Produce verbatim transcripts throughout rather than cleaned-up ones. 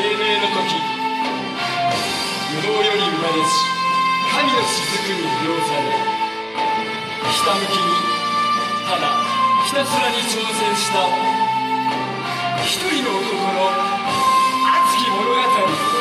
永の時、無能より生まれし神の雫に描ざれ、ひたむきにただひたすらに挑戦した一人の男の熱き物語。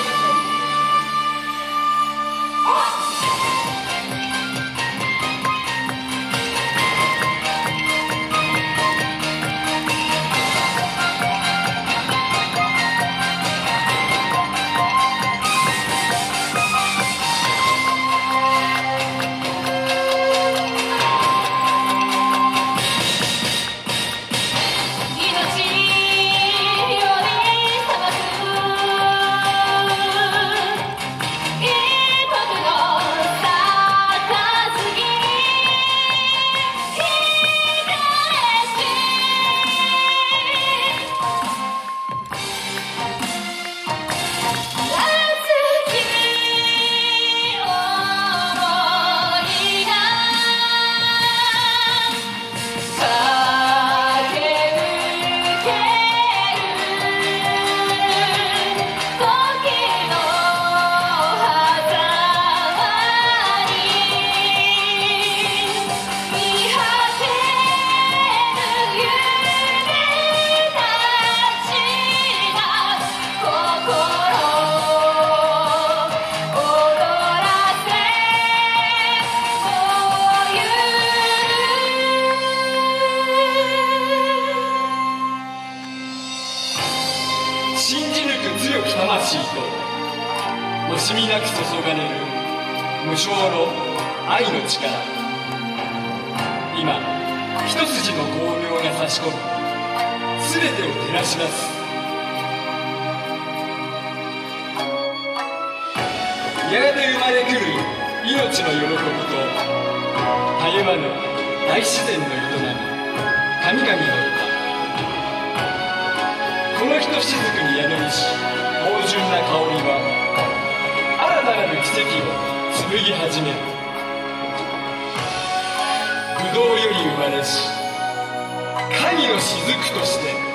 惜しみなく注がれる無償の愛の力、今一筋の光明が差し込む、全てを照らし出す。やがて生まれくる命の喜びとたゆまぬ大自然の営み、神々の歌、このひとしずくに宿りし芳醇な香りは新たなる奇跡を紡ぎ始める。ぶどうより生まれし神の雫として。